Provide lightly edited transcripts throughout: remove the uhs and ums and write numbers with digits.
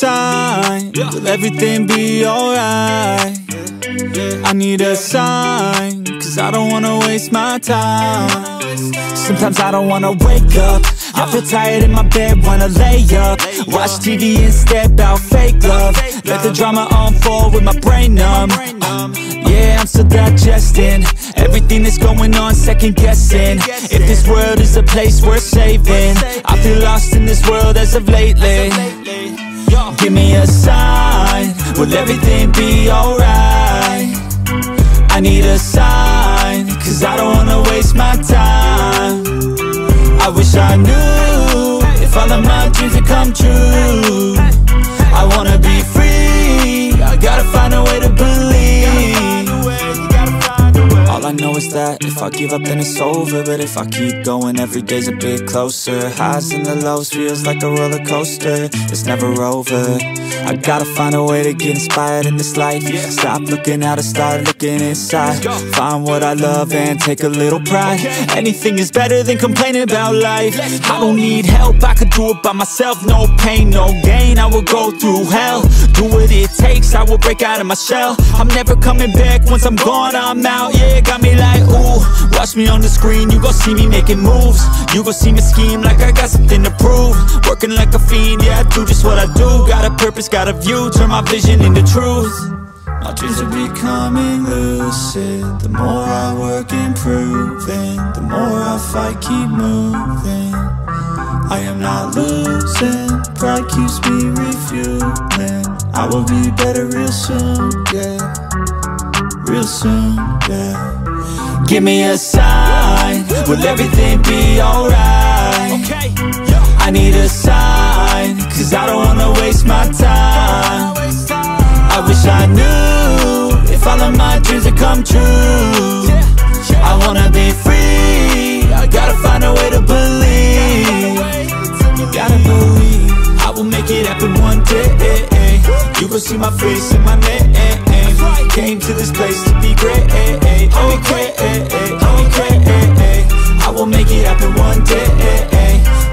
sign. Will everything be alright? I need a sign, cause I don't wanna waste my time. Sometimes I don't wanna wake up, I feel tired in my bed, wanna lay up. Watch TV and step out, fake love. Let the drama unfold with my brain numb. Yeah, I'm still digesting everything that's going on, second guessing if this world is a place worth saving. I feel lost in this world as of lately. Give me a sign, will everything be alright? I need a sign, cause I don't wanna waste my time. I wish I knew if all of my dreams would come true. I wanna be free, I gotta find a way to believe. All I know is that if I give up then it's over, but if I keep going every day's a bit closer. Highs and the lows feels like a roller coaster, it's never over. I gotta find a way to get inspired in this life. Stop looking out and start looking inside. Find what I love and take a little pride. Anything is better than complaining about life. I don't need help, I could do it by myself. No pain, no gain, I will go through hell. Do what it takes, I will break out of my shell. I'm never coming back, once I'm gone, I'm out. Yeah, got me like, ooh, watch me on the screen. You gon' see me making moves, you gon' see me scheme like I got something to prove. Working like a fiend, yeah, I do just what I do. Got a purpose, got a view, turn my vision into truth. My dreams are becoming lucid. The more I work improving, the more I fight keep moving. I am not losing, pride keeps me refueling. I will be better real soon, yeah. Real soon, yeah. Give me a sign, will everything be alright? I need a sign, cause I don't wanna waste my time. I wish I knew if all of my dreams would come true. I wanna be free, I gotta find a way to believe. Gotta believe, I will make it happen one day. You gon' see my face and my name. Came to this place to be great. Oh great, oh great. I will make it happen one day.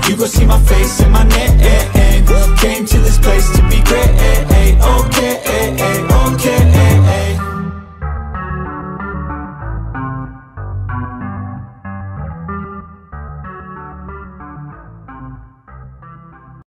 You gon' see my face and my name. Came to this place